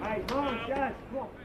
Hey, come on, guys, come on.